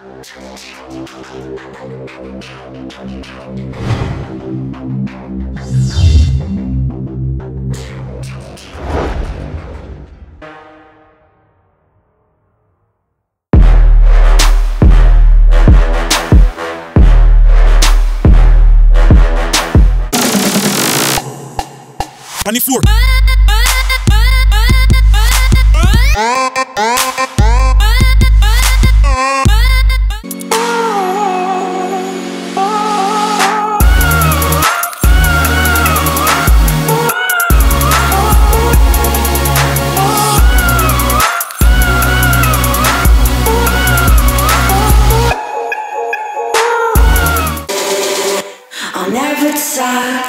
On the floor. I'll never stop.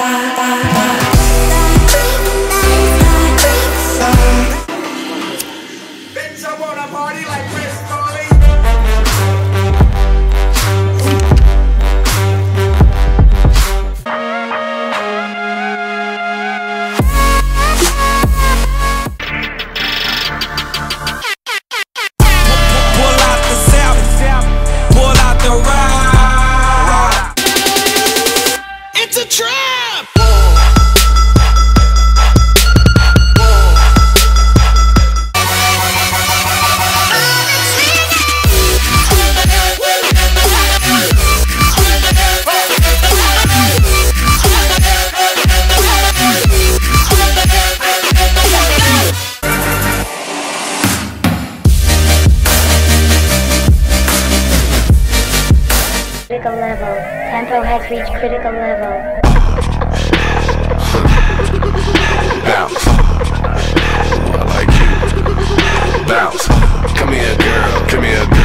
Critical level. Tempo has reached critical level. Bounce. I like you. Bounce. Come here, girl. Come here, girl.